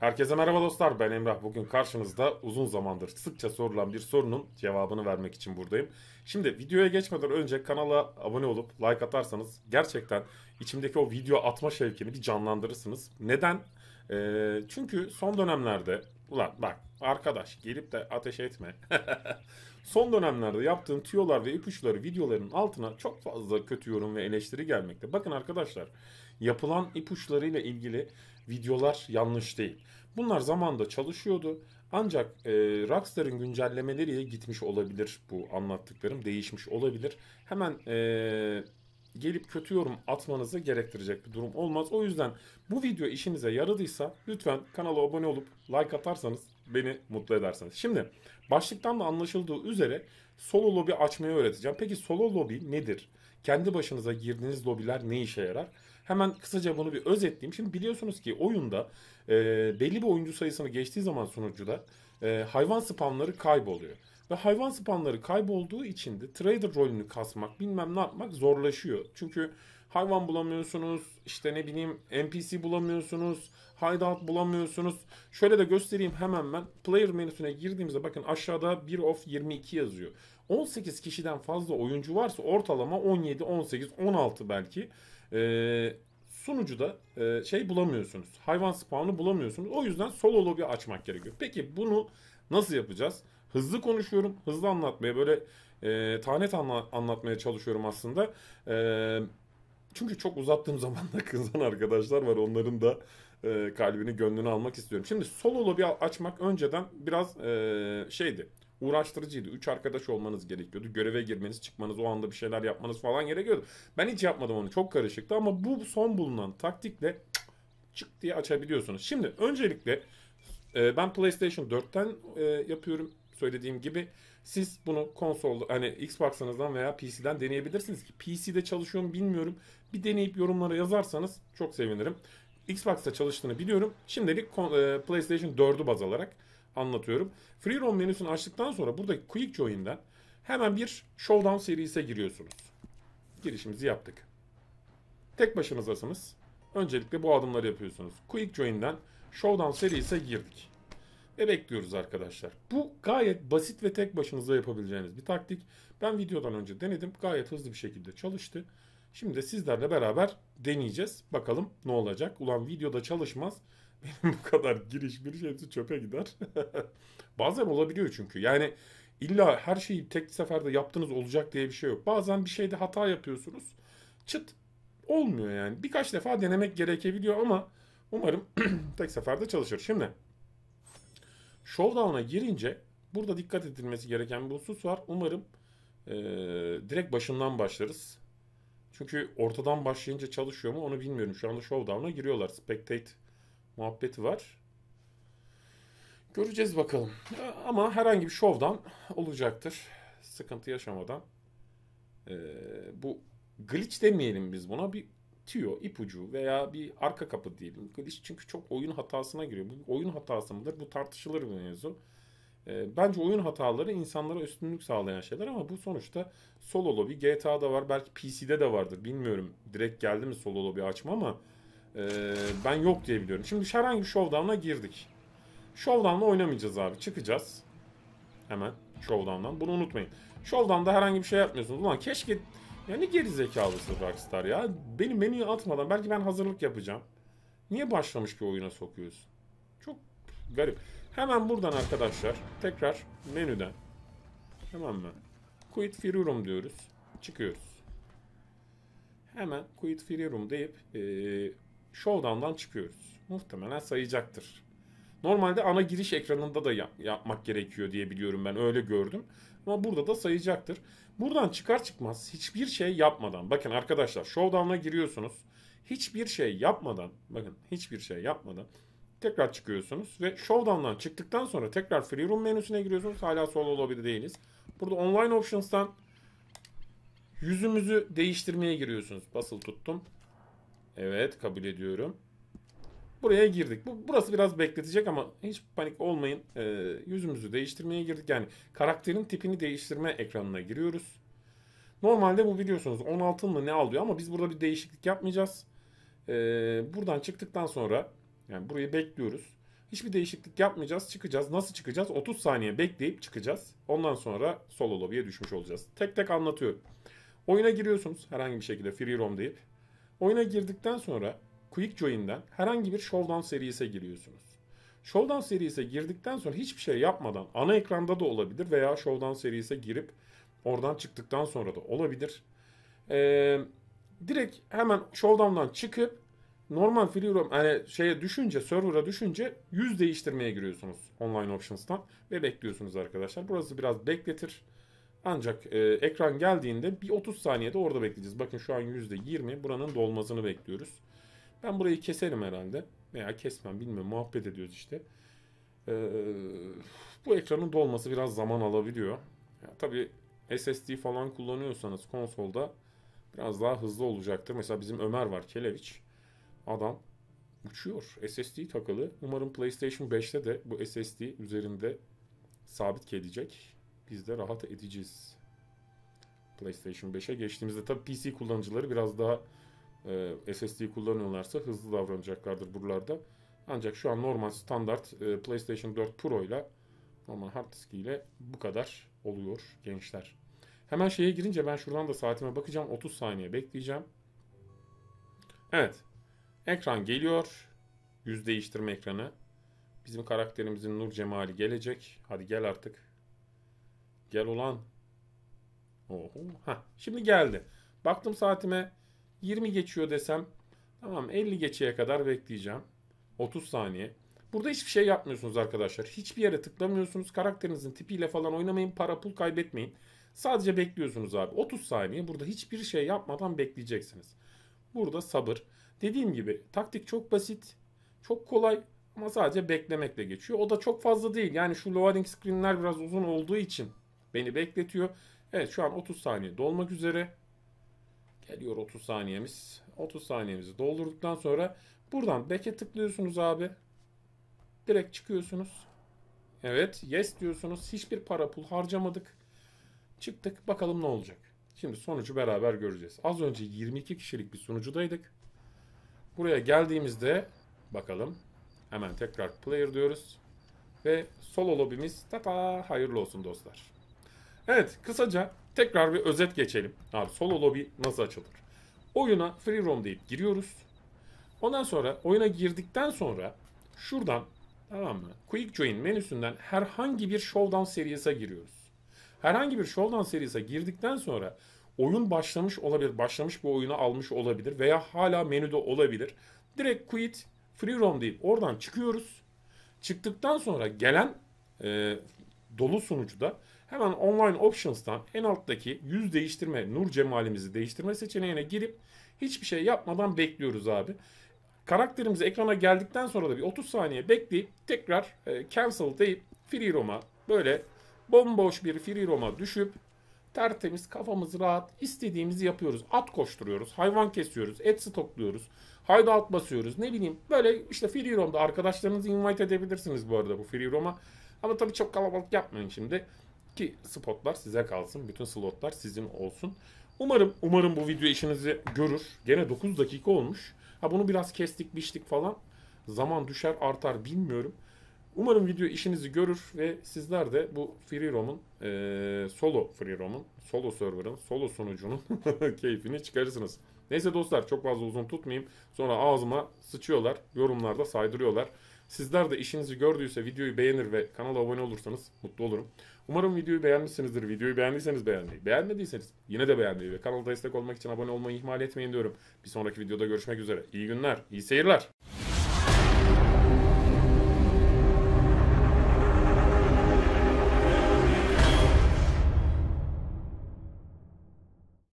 Herkese merhaba dostlar, ben Emrah. Bugün karşınızda uzun zamandır sıkça sorulan bir sorunun cevabını vermek için buradayım. Şimdi videoya geçmeden önce kanala abone olup like atarsanız gerçekten içimdeki o video atma şevkini bir canlandırırsınız. Neden? Çünkü son dönemlerde, ulan bak arkadaş gelip de ateş etme. Son dönemlerde yaptığım tüyolar ve ipuçları videoların altına çok fazla kötü yorum ve eleştiri gelmekte. Bakın arkadaşlar, yapılan ipuçlarıyla ilgili videolar yanlış değil. Bunlar zamanda çalışıyordu. Ancak Rockstar'ın güncellemeleriyle gitmiş olabilir, bu anlattıklarım değişmiş olabilir. Hemen gelip kötü yorum atmanızı gerektirecek bir durum olmaz. O yüzden bu video işinize yaradıysa lütfen kanala abone olup like atarsanız beni mutlu edersiniz. Şimdi başlıktan da anlaşıldığı üzere solo lobi açmayı öğreteceğim. Peki solo lobi nedir? Kendi başınıza girdiğiniz lobiler ne işe yarar? Hemen kısaca bunu bir özetleyeyim. Şimdi biliyorsunuz ki oyunda belli bir oyuncu sayısını geçtiği zaman sunucuda hayvan spawnları kayboluyor. Ve hayvan spawnları kaybolduğu için de trader rolünü kasmak, bilmem ne yapmak zorlaşıyor. Çünkü hayvan bulamıyorsunuz, işte ne bileyim NPC bulamıyorsunuz, hideout bulamıyorsunuz. Şöyle de göstereyim hemen ben. Player menüsüne girdiğimizde bakın aşağıda 1 of 22 yazıyor. 18 kişiden fazla oyuncu varsa ortalama 17, 18, 16 belki sunucuda şey bulamıyorsunuz. Hayvan spawn'u bulamıyorsunuz. O yüzden solo lobby açmak gerekiyor. Peki bunu nasıl yapacağız? Hızlı konuşuyorum, hızlı anlatmaya, böyle anlatmaya çalışıyorum aslında. Çünkü çok uzattığım zaman da kızan arkadaşlar var. Onların da kalbini, gönlünü almak istiyorum. Şimdi solo lobby açmak önceden biraz uğraştırıcıydı. 3 arkadaş olmanız gerekiyordu. Göreve girmeniz, çıkmanız, o anda bir şeyler yapmanız falan gerekiyordu. Ben hiç yapmadım onu. Çok karışıktı ama bu son bulunan taktikle çık diye açabiliyorsunuz. Şimdi öncelikle ben PlayStation 4'ten yapıyorum. Söylediğim gibi siz bunu konsol, hani Xbox'ınızdan veya PC'den deneyebilirsiniz ki PC'de çalışıyor mu bilmiyorum. Bir deneyip yorumlara yazarsanız çok sevinirim. Xbox'ta çalıştığını biliyorum. Şimdilik PlayStation 4'ü baz alarak anlatıyorum. Free Roam menüsünü açtıktan sonra buradaki Quick Join'den hemen bir Showdown serisine giriyorsunuz. Girişimizi yaptık. Tek başınızasınız. Öncelikle bu adımları yapıyorsunuz. Quick Join'den Showdown serisine girdik. Ve bekliyoruz arkadaşlar. Bu gayet basit ve tek başınıza yapabileceğiniz bir taktik. Ben videodan önce denedim. Gayet hızlı bir şekilde çalıştı. Şimdi de sizlerle beraber deneyeceğiz. Bakalım ne olacak. Ulan videoda çalışmaz. Benim bu kadar giriş bir şeysi çöpe gider. Bazen olabiliyor çünkü. Yani illa her şeyi tek seferde yaptınız olacak diye bir şey yok. Bazen bir şeyde hata yapıyorsunuz. Çıt olmuyor yani. Birkaç defa denemek gerekebiliyor ama umarım tek seferde çalışır. Şimdi Showdown'a girince burada dikkat edilmesi gereken bir husus var. Umarım direkt başından başlarız. Çünkü ortadan başlayınca çalışıyor mu onu bilmiyorum. Şu anda Showdown'a giriyorlar. Spectate muhabbeti var. Göreceğiz bakalım. Ama herhangi bir Showdown olacaktır. Sıkıntı yaşamadan. Bu glitch demeyelim biz buna. Bir tüyo, ipucu veya bir arka kapı diyelim. Glitch çünkü çok oyun hatasına giriyor. Bu oyun hatası mıdır? Bu tartışılır bir mevzu. Bence oyun hataları insanlara üstünlük sağlayan şeyler ama bu sonuçta solo lobby GTA'da var. Belki PC'de de vardır. Bilmiyorum. Direkt geldi mi solo lobby açma ama ben yok diye biliyorum. Şimdi herhangi bir Showdown'a girdik. Showdown'la oynamayacağız abi. Çıkacağız. Hemen Showdown'dan. Bunu unutmayın. Showdown'da herhangi bir şey yapmıyorsunuz. Ulan keşke... Yani gerizekalısın Rockstar ya. Beni menüye atmadan belki ben hazırlık yapacağım. Niye başlamış bir oyuna sokuyorsun? Çok garip. Hemen buradan arkadaşlar tekrar menüden. Tamam mı? Quit Free Roam diyoruz. Çıkıyoruz. Hemen Quit Free Roam deyip Showdown'dan çıkıyoruz. Muhtemelen sayacaktır. Normalde ana giriş ekranında da yapmak gerekiyor diye biliyorum, ben öyle gördüm. Ama burada da sayacaktır. Buradan çıkar çıkmaz hiçbir şey yapmadan, bakın arkadaşlar Showdown'a giriyorsunuz. Hiçbir şey yapmadan, bakın hiçbir şey yapmadan tekrar çıkıyorsunuz ve Showdown'dan çıktıktan sonra tekrar Free Roam menüsüne giriyorsunuz. Hala solo lobby'de değiliz. Burada Online Options'tan yüzümüzü değiştirmeye giriyorsunuz. Basılı tuttum. Evet, kabul ediyorum. Buraya girdik. Burası biraz bekletecek ama hiç panik olmayın. Yüzümüzü değiştirmeye girdik. Yani karakterin tipini değiştirme ekranına giriyoruz. Normalde bu biliyorsunuz 16 mı ne alıyor ama biz burada bir değişiklik yapmayacağız. Buradan çıktıktan sonra yani burayı bekliyoruz. Hiçbir değişiklik yapmayacağız. Çıkacağız. Nasıl çıkacağız? 30 saniye bekleyip çıkacağız. Ondan sonra solo lobby'ye düşmüş olacağız. Tek tek anlatıyorum. Oyuna giriyorsunuz. Herhangi bir şekilde free roam deyip. Oyuna girdikten sonra Quick Join'den herhangi bir Showdown serisine giriyorsunuz. Showdown serisine girdikten sonra hiçbir şey yapmadan ana ekranda da olabilir veya Showdown serisine girip oradan çıktıktan sonra da olabilir. Direkt hemen Showdown'dan çıkıp normal free roam yani şeye düşünce, server'a düşünce yüz değiştirmeye giriyorsunuz online options'tan ve bekliyorsunuz arkadaşlar. Burası biraz bekletir. Ancak ekran geldiğinde bir 30 saniyede orada bekleyeceğiz. Bakın şu an %20 buranın dolmasını bekliyoruz. Ben burayı keserim herhalde. Veya kesmem bilmiyorum, muhabbet ediyoruz işte. Bu ekranın dolması biraz zaman alabiliyor. Ya, tabii SSD falan kullanıyorsanız konsolda biraz daha hızlı olacaktır. Mesela bizim Ömer var, Keleviç. Adam uçuyor. SSD takılı. Umarım PlayStation 5'te de bu SSD üzerinde sabit gelecek. Biz de rahat edeceğiz. PlayStation 5'e geçtiğimizde tabii PC kullanıcıları biraz daha SSD kullanıyorlarsa hızlı davranacaklardır buralarda. Ancak şu an normal standart PlayStation 4 Pro ile normal hard disk ile bu kadar oluyor gençler. Hemen şeye girince ben şuradan da saatime bakacağım. 30 saniye bekleyeceğim. Evet. Ekran geliyor. Yüz değiştirme ekranı. Bizim karakterimizin nur cemali gelecek. Hadi gel artık. Gel ulan. Oho. Heh, şimdi geldi. Baktım saatime 20 geçiyor desem. Tamam, 50 geçeye kadar bekleyeceğim. 30 saniye. Burada hiçbir şey yapmıyorsunuz arkadaşlar. Hiçbir yere tıklamıyorsunuz. Karakterinizin tipiyle falan oynamayın. Para pul kaybetmeyin. Sadece bekliyorsunuz abi. 30 saniye burada hiçbir şey yapmadan bekleyeceksiniz. Burada sabır. Dediğim gibi taktik çok basit. Çok kolay ama sadece beklemekle geçiyor. O da çok fazla değil. Yani şu loading screen'ler biraz uzun olduğu için beni bekletiyor. Evet şu an 30 saniye dolmak üzere. Geliyor 30 saniyemiz. 30 saniyemizi doldurduktan sonra buradan back'e tıklıyorsunuz abi. Direkt çıkıyorsunuz. Evet yes diyorsunuz. Hiçbir para pul harcamadık. Çıktık. Bakalım ne olacak. Şimdi sonucu beraber göreceğiz. Az önce 22 kişilik bir sunucudaydık. Buraya geldiğimizde bakalım. Hemen tekrar player diyoruz. Ve solo lobimiz tata hayırlı olsun dostlar. Evet kısaca tekrar bir özet geçelim. Abi solo lobby nasıl açılır? Oyuna free roam deyip giriyoruz. Ondan sonra oyuna girdikten sonra şuradan tamam mı? Quick Join menüsünden herhangi bir showdown serisine giriyoruz. Herhangi bir showdown serisine girdikten sonra oyun başlamış olabilir. Başlamış bir oyunu almış olabilir. Veya hala menüde olabilir. Direkt quit, free roam deyip oradan çıkıyoruz. Çıktıktan sonra gelen dolu sunucuda hemen online options'tan en alttaki yüz değiştirme, nur cemalimizi değiştirme seçeneğine girip hiçbir şey yapmadan bekliyoruz abi. Karakterimiz ekrana geldikten sonra da bir 30 saniye bekleyip tekrar cancel deyip free roam'a böyle bomboş bir free roam'a düşüp tertemiz, kafamız rahat, istediğimizi yapıyoruz. At koşturuyoruz, hayvan kesiyoruz, et stokluyoruz, hideout basıyoruz. Ne bileyim böyle işte free roam'da arkadaşlarınızı invite edebilirsiniz bu arada bu free roam'a. Ama tabii çok kalabalık yapmayın şimdi ki spotlar size kalsın, bütün slotlar sizin olsun. Umarım bu video işinizi görür. Gene 9 dakika olmuş. Ha bunu biraz kestik, biçtik falan. Zaman düşer, artar bilmiyorum. Umarım video işinizi görür ve sizler de bu free roam'un, solo free roam'un, solo server'ın, solo sunucunun keyfini çıkarırsınız. Neyse dostlar çok fazla uzun tutmayayım. Sonra ağzıma sıçıyorlar, yorumlarda saydırıyorlar. Sizler de işinizi gördüyse videoyu beğenir ve kanala abone olursanız mutlu olurum. Umarım videoyu beğenmişsinizdir. Videoyu beğendiyseniz beğenmeyi, beğenmediyseniz yine de beğenmeyi ve kanala destek olmak için abone olmayı ihmal etmeyin diyorum. Bir sonraki videoda görüşmek üzere. İyi günler, iyi seyirler.